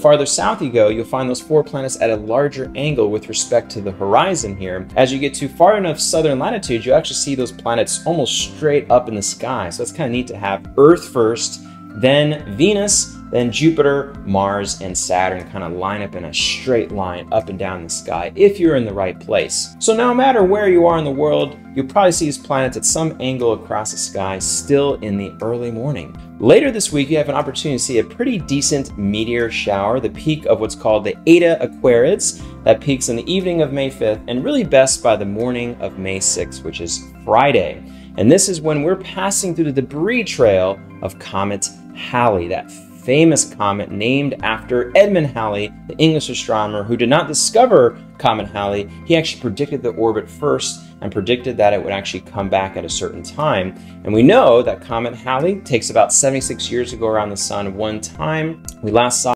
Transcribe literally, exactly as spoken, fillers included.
The farther south you go, you'll find those four planets at a larger angle with respect to the horizon here. As you get to far enough southern latitude, you actually see those planets almost straight up in the sky. So it's kind of neat to have Earth first, then Venus, then Jupiter, Mars, and Saturn kind of line up in a straight line up and down the sky if you're in the right place. So no matter where you are in the world, you'll probably see these planets at some angle across the sky still in the early morning. Later this week, you have an opportunity to see a pretty decent meteor shower, the peak of what's called the Eta Aquarids. That peaks in the evening of May fifth and really best by the morning of May sixth, which is Friday. And this is when we're passing through the debris trail of Comet Halley, that famous comet named after Edmund Halley, the English astronomer who did not discover Comet Halley. He actually predicted the orbit first and predicted that it would actually come back at a certain time. And we know that Comet Halley takes about seventy-six years to go around the sun one time. We last saw